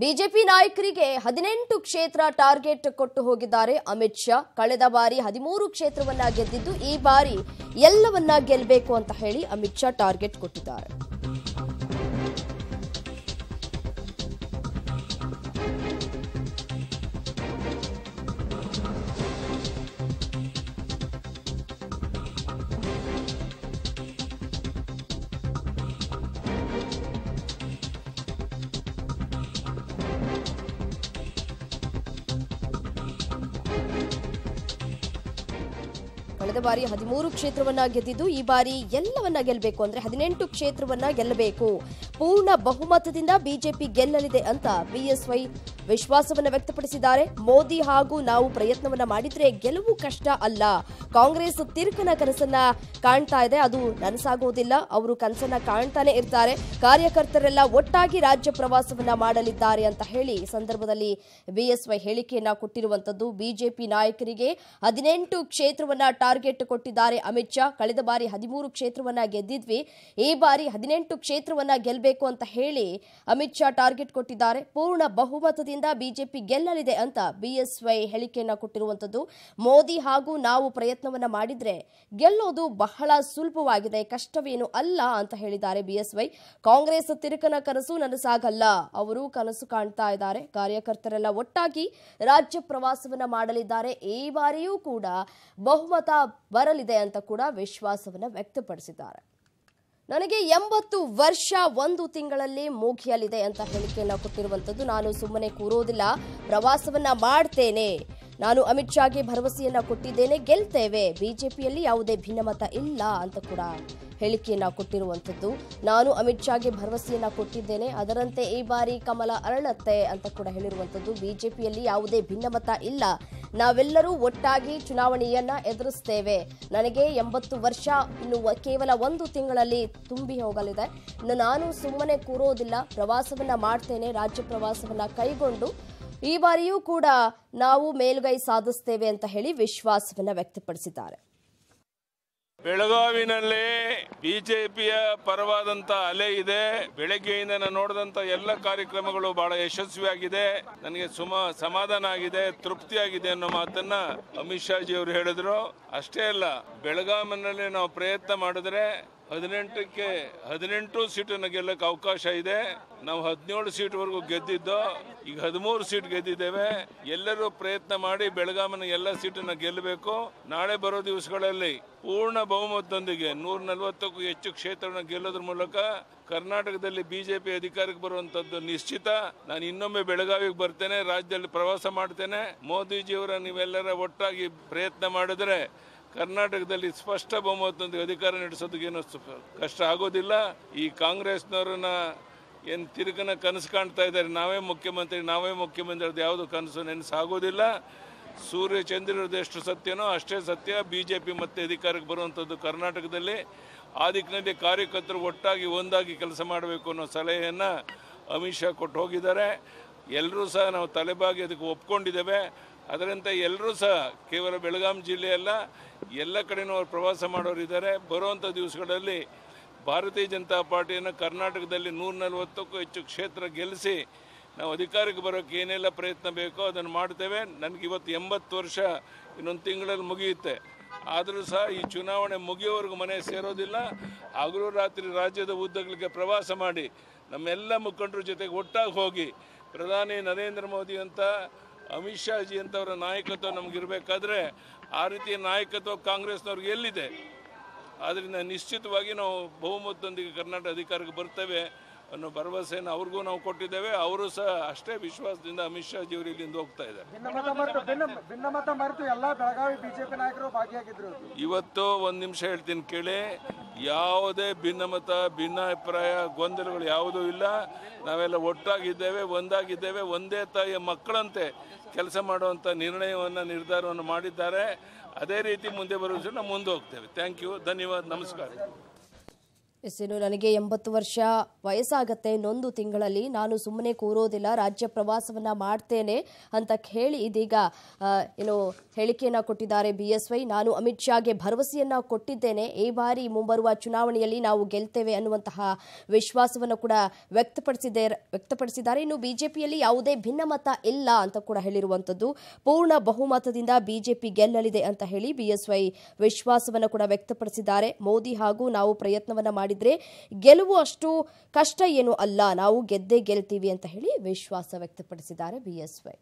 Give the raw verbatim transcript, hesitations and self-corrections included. BJP ನಾಯಕರಿಗೆ ಹದಿನೆಂಟು ಕ್ಷೇತ್ರ ಟಾರ್ಗೆಟ್ ಕೊಟ್ಟು ಹೋಗಿದ್ದಾರೆ ಅಮಿತ್ ಶಾ। ಕಳೆದ ಬಾರಿ ಹದಿಮೂರು ಕ್ಷೇತ್ರವನ್ನ ಗೆದ್ದಿದ್ದು ಈ ಬಾರಿ ಎಲ್ಲವನ್ನ ಗೆಲ್ಲಬೇಕು ಅಂತ ಹೇಳಿ ಅಮಿತ್ ಶಾ ಟಾರ್ಗೆಟ್ ಕೊಟ್ಟಿದ್ದಾರೆ। ಕಳೆದ ಬಾರಿ ಹದಿಮೂರು ಕ್ಷೇತ್ರವನ್ನ ಗೆದ್ದಿದ್ದು ಈ ಬಾರಿ ಎಲ್ಲವನ್ನ ಗೆಲ್ಲಬೇಕು ಅಂದ್ರೆ ಹದಿನೆಂಟು ಕ್ಷೇತ್ರವನ್ನ ಗೆಲ್ಲಬೇಕು, ಪೂರ್ಣ ಬಹುಮತದಿಂದ ಬಿಜೆಪಿ ಗೆಲ್ಲಲಿದೆ ಅಂತ ಬಿಎಸ್ವೈ ವಿಶ್ವಾಸವನ್ನ ವ್ಯಕ್ತಪಡಿಸಿದ್ದಾರೆ। ಮೋದಿ ಹಾಗೂ ನಾವು ಪ್ರಯತ್ನವನ್ನ ಮಾಡಿದ್ರೆ ಗೆಲುವು ಕಷ್ಟ ಅಲ್ಲ, ಕಾಂಗ್ರೆಸ್ ತಿರುಕನ ಕನಸನ್ನ ಕಾಣ್ತಾ ಇದೆ, ಅದು ನನಸಾಗೋದಿಲ್ಲ, ಅವರು ಕನಸನ್ನ ಕಾಣ್ತಾನೆ ಇರ್ತಾರೆ, ಕಾರ್ಯಕರ್ತರೆಲ್ಲ ಒಟ್ಟಾಗಿ ರಾಜ್ಯ ಪ್ರವಾಸವನ್ನ ಮಾಡಲಿದ್ದಾರೆ ಅಂತ ಹೇಳಿ ಸಂದರ್ಭದಲ್ಲಿ ಬಿಎಸ್ವೈ ಹೇಳಿಕೆಯನ್ನ ಕೊಟ್ಟಿರುವಂತದ್ದು। ಬಿಜೆಪಿ ನಾಯಕರಿಗೆ ಹದಿನೆಂಟು ಕ್ಷೇತ್ರವನ್ನ ಟಾರ್ಗೆಟ್ ಕೊಟ್ಟಿದ್ದಾರೆ ಅಮಿತ್ ಶಾ। ಕಳೆದ ಬಾರಿ ಹದಿಮೂರು ಕ್ಷೇತ್ರವನ್ನ ಗೆದ್ದಿದ್ವಿ, ಈ ಬಾರಿ ಹದಿನೆಂಟು ಕ್ಷೇತ್ರವನ್ನ ಗೆಲ್ಲಬೇಕು ಅಂತ ಹೇಳಿ ಅಮಿತ್ ಶಾ ಟಾರ್ಗೆಟ್ ಕೊಟ್ಟಿದ್ದಾರೆ। ಪೂರ್ಣ ಬಹುಮತದಿಂದ ಬಿಜೆಪಿ ಗೆಲ್ಲಲಿದೆ ಅಂತ ಬಿಎಸ್ವೈ ಹೇಳಿಕೆಯನ್ನ ಕೊಟ್ಟಿರುವಂತದ್ದು। ಮೋದಿ ಹಾಗೂ ನಾವು ಪ್ರಯತ್ನವನ್ನ ಮಾಡಿದ್ರೆ ಗೆಲ್ಲೋದು ಬಹಳ ಸುಲಭವಾಗಿದೆ, ಕಷ್ಟವೇನು ಅಲ್ಲ ಅಂತ ಹೇಳಿದ್ದಾರೆ ಬಿಎಸ್ವೈ। ಕಾಂಗ್ರೆಸ್ ತಿರುಕನ ಕನಸು ನನಸಾಗಲ್ಲ, ಅವರು ಕನಸು ಕಾಣ್ತಾ ಇದ್ದಾರೆ, ಕಾರ್ಯಕರ್ತರೆಲ್ಲ ಒಟ್ಟಾಗಿ ರಾಜ್ಯ ಪ್ರವಾಸವನ್ನ ಮಾಡಲಿದ್ದಾರೆ, ಈ ಬಾರಿಯೂ ಕೂಡ ಬಹುಮತ ಬರಲಿದೆ ಅಂತ ಕೂಡ ವಿಶ್ವಾಸವನ್ನ ವ್ಯಕ್ತಪಡಿಸಿದ್ದಾರೆ। ನನಗೆ ಎಂಬತ್ತು ವರ್ಷ ಒಂದು ತಿಂಗಳಲ್ಲಿ ಮುಗಿಯಲಿದೆ ಅಂತ ಹೇಳಿಕೆಯನ್ನು ಕೊಟ್ಟಿರುವಂಥದ್ದು। ನಾನು ಸುಮ್ಮನೆ ಕೂರೋದಿಲ್ಲ, ಪ್ರವಾಸವನ್ನ ಮಾಡ್ತೇನೆ, ನಾನು ಅಮಿತ್ ಶಾಗೆ ಭರವಸೆಯನ್ನ ಕೊಟ್ಟಿದ್ದೇನೆ, ಗೆಲ್ತೇವೆ, ಬಿಜೆಪಿಯಲ್ಲಿ ಯಾವುದೇ ಭಿನ್ನಮತ ಇಲ್ಲ ಅಂತ ಕೂಡ ಹೇಳಿಕೆಯನ್ನ ಕೊಟ್ಟಿರುವಂಥದ್ದು। ನಾನು ಅಮಿತ್ ಶಾಗೆ ಭರವಸೆಯನ್ನ ಕೊಟ್ಟಿದ್ದೇನೆ, ಅದರಂತೆ ಈ ಬಾರಿ ಕಮಲ ಅರಳತ್ತೆ ಅಂತ ಕೂಡ ಹೇಳಿರುವಂಥದ್ದು। ಬಿಜೆಪಿಯಲ್ಲಿ ಯಾವುದೇ ಭಿನ್ನಮತ ಇಲ್ಲ, ನಾವೆಲ್ಲರೂ ಒಟ್ಟಾಗಿ ಚುನಾವಣೆಯನ್ನ ಎದುರಿಸ್ತೇವೆ, ನನಗೆ ಎಂಬತ್ತು ವರ್ಷ ಇನ್ನು ಕೇವಲ ಒಂದು ತಿಂಗಳಲ್ಲಿ ತುಂಬಿ ಹೋಗಲಿದೆ, ನಾನು ಸುಮ್ಮನೆ ಕೂರೋದಿಲ್ಲ, ಪ್ರವಾಸವನ್ನ ಮಾಡ್ತೇನೆ, ರಾಜ್ಯ ಪ್ರವಾಸವನ್ನ ಕೈಗೊಂಡು ಈ ಬಾರಿಯೂ ಕೂಡ ನಾವು ಮೇಲ್ಗೈ ಸಾಧಿಸ್ತೇವೆ ಅಂತ ಹೇಳಿ ವಿಶ್ವಾಸವನ್ನ ವ್ಯಕ್ತಪಡಿಸಿದ್ದಾರೆ। ಬೆಳಗಾವಿನಲ್ಲಿ ಬಿಜೆಪಿಯ ಪರವಾದಂತ ಅಲೆ ಇದೆ, ಬೆಳಗ್ಗೆಯಿಂದ ನಾನು ನೋಡಿದಂತ ಎಲ್ಲ ಕಾರ್ಯಕ್ರಮಗಳು ಬಹಳ ಯಶಸ್ವಿಯಾಗಿದೆ, ನನಗೆ ಸುಮ ಸಮಾಧಾನ ಆಗಿದೆ, ತೃಪ್ತಿಯಾಗಿದೆ ಅನ್ನೋ ಮಾತನ್ನ ಅಮಿತ್ ಶಾ ಜಿ ಅವರು ಹೇಳಿದ್ರು। ಅಷ್ಟೇ ಅಲ್ಲ, ಬೆಳಗಾವಿನಲ್ಲಿ ನಾವು ಪ್ರಯತ್ನ ಮಾಡಿದ್ರೆ ಹದಿನೆಂಟಕ್ಕೆ ಹದಿನೆಂಟು ಸೀಟನ್ನು ಗೆಲ್ಲಕ್ಕೆ ಅವಕಾಶ ಇದೆ, ನಾವು ಹದಿನೇಳು ಸೀಟ್ವರೆಗೂ ಗೆದ್ದಿದ್ದು ಈಗ ಹದಿಮೂರು ಸೀಟ್ ಗೆದ್ದಿದ್ದೇವೆ, ಎಲ್ಲರೂ ಪ್ರಯತ್ನ ಮಾಡಿ ಬೆಳಗಾಮನ ಎಲ್ಲ ಸೀಟನ್ನು ಗೆಲ್ಲಬೇಕು। ನಾಳೆ ಬರೋ ದಿವಸಗಳಲ್ಲಿ ಪೂರ್ಣ ಬಹುಮತದೊಂದಿಗೆ ನೂರ ನಲವತ್ತಕ್ಕೂ ಹೆಚ್ಚು ಕ್ಷೇತ್ರವನ್ನು ಗೆಲ್ಲೋದ್ರ ಮೂಲಕ ಕರ್ನಾಟಕದಲ್ಲಿ ಬಿಜೆಪಿ ಅಧಿಕಾರಕ್ಕೆ ಬರುವಂತದ್ದು ನಿಶ್ಚಿತ। ನಾನು ಇನ್ನೊಮ್ಮೆ ಬೆಳಗಾವಿಗೆ ಬರ್ತೇನೆ, ರಾಜ್ಯದಲ್ಲಿ ಪ್ರವಾಸ ಮಾಡ್ತೇನೆ, ಮೋದಿಜಿಯವರ ನೀವೆಲ್ಲರ ಒಟ್ಟಾಗಿ ಪ್ರಯತ್ನ ಮಾಡಿದ್ರೆ ಕರ್ನಾಟಕದಲ್ಲಿ ಸ್ಪಷ್ಟ ಬಹುಮತದೊಂದಿಗೆ ಅಧಿಕಾರ ನಡೆಸೋದಕ್ಕೆ ಏನು ಕಷ್ಟ ಆಗೋದಿಲ್ಲ। ಈ ಕಾಂಗ್ರೆಸ್ನವ್ರನ್ನ ಏನು ತಿರುಗನ ಕನಸು ಕಾಣ್ತಾ ಇದ್ದಾರೆ, ನಾವೇ ಮುಖ್ಯಮಂತ್ರಿ ನಾವೇ ಮುಖ್ಯಮಂತ್ರಿ ಅದು ಯಾವುದು ಕನಸು ನೆನೆಸಾಗೋದಿಲ್ಲ। ಸೂರ್ಯ ಚಂದ್ರರದ್ದು ಎಷ್ಟು ಸತ್ಯನೋ ಅಷ್ಟೇ ಸತ್ಯ ಬಿಜೆಪಿ ಮತ್ತೆ ಅಧಿಕಾರಕ್ಕೆ ಬರುವಂಥದ್ದು ಕರ್ನಾಟಕದಲ್ಲಿ। ಆ ದಿಕ್ಕಿನಲ್ಲಿ ಕಾರ್ಯಕರ್ತರು ಒಟ್ಟಾಗಿ ಒಂದಾಗಿ ಕೆಲಸ ಮಾಡಬೇಕು ಅನ್ನೋ ಸಲಹೆಯನ್ನು ಅಮಿತ್ ಶಾ ಕೊಟ್ಟು ಹೋಗಿದ್ದಾರೆ। ಎಲ್ಲರೂ ಸಹ ನಾವು ತಲೆಬಾಗಿ ಅದಕ್ಕೆ ಒಪ್ಕೊಂಡಿದ್ದೇವೆ, ಅದರಂತೆ ಎಲ್ಲರೂ ಸಹ ಕೇವಲ ಬೆಳಗಾಂ ಜಿಲ್ಲೆಯಲ್ಲ ಎಲ್ಲ ಕಡೆಯೂ ಅವರು ಪ್ರವಾಸ ಮಾಡೋರಿದ್ದಾರೆ। ಬರುವಂಥ ದಿವಸಗಳಲ್ಲಿ ಭಾರತೀಯ ಜನತಾ ಪಾರ್ಟಿಯನ್ನು ಕರ್ನಾಟಕದಲ್ಲಿ ನೂರ ನಲವತ್ತಕ್ಕೂ ಹೆಚ್ಚು ಕ್ಷೇತ್ರ ಗೆಲ್ಲಿಸಿ ನಾವು ಅಧಿಕಾರಕ್ಕೆ ಬರೋಕ್ಕೆ ಏನೆಲ್ಲ ಪ್ರಯತ್ನ ಬೇಕೋ ಅದನ್ನು ಮಾಡ್ತೇವೆ। ನನಗೆ ಇವತ್ತು ಎಂಬತ್ತು ವರ್ಷ ಇನ್ನೊಂದು ತಿಂಗಳಲ್ಲಿ ಮುಗಿಯುತ್ತೆ, ಆದರೂ ಸಹ ಈ ಚುನಾವಣೆ ಮುಗಿಯೋವರೆಗೂ ಮನೆ ಸೇರೋದಿಲ್ಲ, ಹಗಲು ರಾತ್ರಿ ರಾಜ್ಯದ ಉದ್ದಗಳಿಗೆ ಪ್ರವಾಸ ಮಾಡಿ ನಮ್ಮೆಲ್ಲ ಮುಖಂಡರ ಜೊತೆಗೆ ಒಟ್ಟಾಗಿ ಹೋಗಿ ಪ್ರಧಾನಿ ನರೇಂದ್ರ ಮೋದಿ ಅಂತ ಅಮಿತ್ ಶಾ ಜಿ ಅಂತವರ ನಾಯಕತ್ವ ನಮಗಿರಬೇಕಾದ್ರೆ ಆ ರೀತಿಯ ನಾಯಕತ್ವ ಕಾಂಗ್ರೆಸ್ನವ್ರಿಗೆ ಎಲ್ಲಿದೆ? ಆದ್ದರಿಂದ ನಿಶ್ಚಿತವಾಗಿ ನಾವು ಬಹುಮತದೊಂದಿಗೆ ಕರ್ನಾಟಕ ಅಧಿಕಾರಕ್ಕೆ ಬರ್ತೇವೆ ಅನ್ನೋ ಭರವಸೆಯನ್ನು ಅವ್ರಿಗೂ ನಾವು ಕೊಟ್ಟಿದ್ದೇವೆ, ಅವರು ಸಹ ಅಷ್ಟೇ ವಿಶ್ವಾಸದಿಂದ ಅಮಿತ್ ಶಾ ಜಿಯವರು ಇಲ್ಲಿಂದ ಹೋಗ್ತಾ ಇದ್ದಾರೆ। ಇವತ್ತು ಒಂದು ನಿಮಿಷ ಹೇಳ್ತೀನಿ ಕೇಳಿ, ಯಾವುದೇ ಭಿನ್ನಮತ ಭಿನ್ನಾಭಿಪ್ರಾಯ ಗೊಂದಲಗಳು ಯಾವುದೂ ಇಲ್ಲ, ನಾವೆಲ್ಲ ಒಟ್ಟಾಗಿದ್ದೇವೆ, ಒಂದಾಗಿದ್ದೇವೆ, ಒಂದೇ ತಾಯಿಯ ಮಕ್ಕಳಂತೆ ಕೆಲಸ ಮಾಡುವಂಥ ನಿರ್ಣಯವನ್ನು ನಿರ್ಧಾರವನ್ನು ಮಾಡಿದ್ದಾರೆ। ಅದೇ ರೀತಿ ಮುಂದೆ ಬರುವ ನಾವು ಮುಂದೆ ಹೋಗ್ತೇವೆ। ಥ್ಯಾಂಕ್ ಯು, ಧನ್ಯವಾದ, ನಮಸ್ಕಾರ। ಇನ್ನು ನನಗೆ ಎಂಬತ್ತು ವರ್ಷ ವಯಸ್ಸಾಗುತ್ತೆ, ಇನ್ನೊಂದು ತಿಂಗಳಲ್ಲಿ ನಾನು ಸುಮ್ಮನೆ ಕೂರೋದಿಲ್ಲ, ರಾಜ್ಯ ಪ್ರವಾಸವನ್ನ ಮಾಡ್ತೇನೆ ಅಂತ ಹೇಳಿ ಇದೀಗ ಏನು ಹೇಳಿಕೆಯನ್ನು ಕೊಟ್ಟಿದ್ದಾರೆ ಬಿ ಎಸ್ ವೈ. ನಾನು ಅಮಿತ್ ಶಾಗೆ ಭರವಸೆಯನ್ನ ಕೊಟ್ಟಿದ್ದೇನೆ, ಈ ಬಾರಿ ಮುಂಬರುವ ಚುನಾವಣೆಯಲ್ಲಿ ನಾವು ಗೆಲ್ತೇವೆ ಅನ್ನುವಂತಹ ವಿಶ್ವಾಸವನ್ನು ಕೂಡ ವ್ಯಕ್ತಪಡಿಸಿದ್ದಾರೆ ವ್ಯಕ್ತಪಡಿಸಿದ್ದಾರೆ ಇನ್ನು ಬಿಜೆಪಿಯಲ್ಲಿ ಯಾವುದೇ ಭಿನ್ನಮತ ಇಲ್ಲ ಅಂತ ಕೂಡ ಹೇಳಿರುವಂತದ್ದು. ಪೂರ್ಣ ಬಹುಮತದಿಂದ ಬಿಜೆಪಿ ಗೆಲ್ಲಲಿದೆ ಅಂತ ಹೇಳಿ ಬಿ ಎಸ್ ವೈ ವಿಶ್ವಾಸವನ್ನು ಕೂಡ ವ್ಯಕ್ತಪಡಿಸಿದ್ದಾರೆ. ಮೋದಿ ಹಾಗೂ ನಾವು ಪ್ರಯತ್ನವನ್ನ ಮಾಡಿದ್ರೆ ಗೆಲುವು ಅಷ್ಟು ಕಷ್ಟ ಏನು ಅಲ್ಲ, ನಾವು ಗೆದ್ದೇ ಗೆಲ್ತೀವಿ ಅಂತ ಹೇಳಿ ವಿಶ್ವಾಸ ವ್ಯಕ್ತಪಡಿಸಿದ್ದಾರೆ ಬಿ ಎಸ್ ವೈ.